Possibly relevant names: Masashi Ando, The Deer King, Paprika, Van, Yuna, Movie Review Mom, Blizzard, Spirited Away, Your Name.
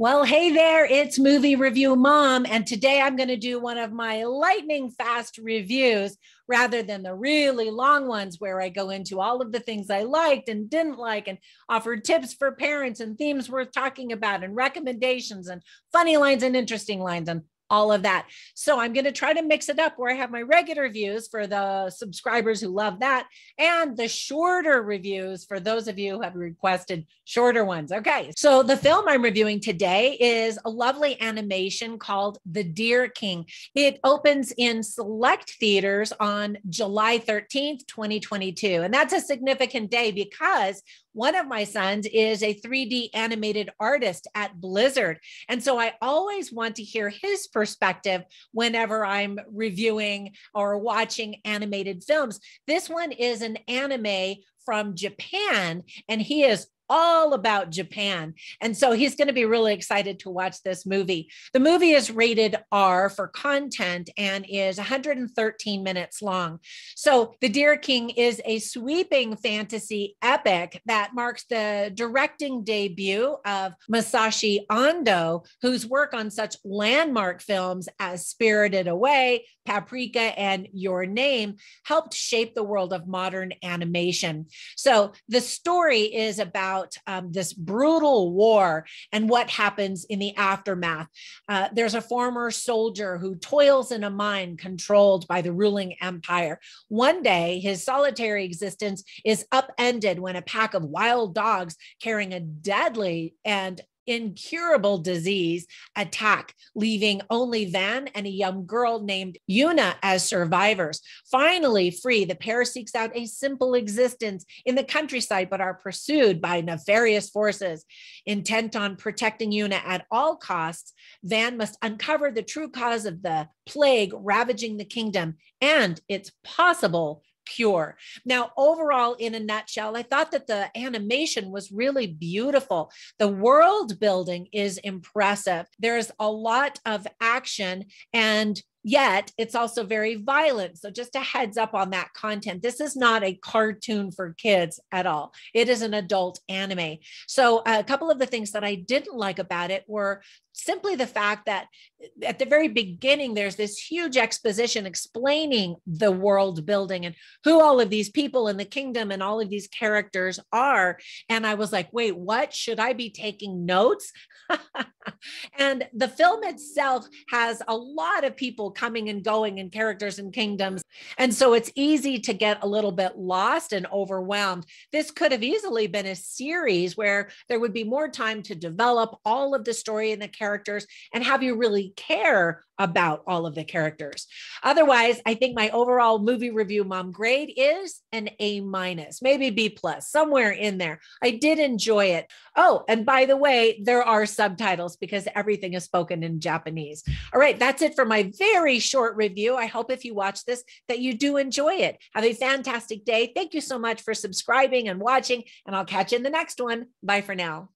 Well, hey there, it's Movie Review Mom, and today I'm going to do one of my lightning fast reviews rather than the really long ones where I go into all of the things I liked and didn't like and offer tips for parents and themes worth talking about and recommendations and funny lines and interesting lines and all of that. So I'm going to try to mix it up where I have my regular reviews for the subscribers who love that and the shorter reviews for those of you who have requested shorter ones. Okay. So the film I'm reviewing today is a lovely animation called The Deer King. It opens in select theaters on July 13th, 2022. And that's a significant day because one of my sons is a 3D animated artist at Blizzard. And so I always want to hear his perspective whenever I'm reviewing or watching animated films. This one is an anime from Japan, and he is all about Japan. And so he's going to be really excited to watch this movie. The movie is rated R for content and is 113 minutes long. So The Deer King is a sweeping fantasy epic that marks the directing debut of Masashi Ando, whose work on such landmark films as Spirited Away, Paprika, and Your Name helped shape the world of modern animation. So the story is about this brutal war and what happens in the aftermath. There's a former soldier who toils in a mine controlled by the ruling empire. One day, his solitary existence is upended when a pack of wild dogs carrying a deadly and incurable disease attack, leaving only Van and a young girl named Yuna as survivors. Finally free, the pair seeks out a simple existence in the countryside, but are pursued by nefarious forces. Intent on protecting Yuna at all costs, Van must uncover the true cause of the plague ravaging the kingdom and its possible cure. Now, overall, in a nutshell, I thought that the animation was really beautiful. The world building is impressive. There's a lot of action, and yet it's also very violent. So just a heads up on that content. This is not a cartoon for kids at all. It is an adult anime. So a couple of the things that I didn't like about it were simply the fact that at the very beginning, there's this huge exposition explaining the world building and who all of these people in the kingdom and all of these characters are. And I was like, wait, what? Should I be taking notes? And the film itself has a lot of people coming and going and characters and kingdoms. And so it's easy to get a little bit lost and overwhelmed. This could have easily been a series where there would be more time to develop all of the story and the characters and have you really care about all of the characters. Otherwise, I think my overall Movie Review Mom grade is an A-, maybe B+, somewhere in there. I did enjoy it. Oh, and by the way, there are subtitles because everything is spoken in Japanese. All right, that's it for my very short review. I hope if you watch this that you do enjoy it. Have a fantastic day. Thank you so much for subscribing and watching, and I'll catch you in the next one. Bye for now.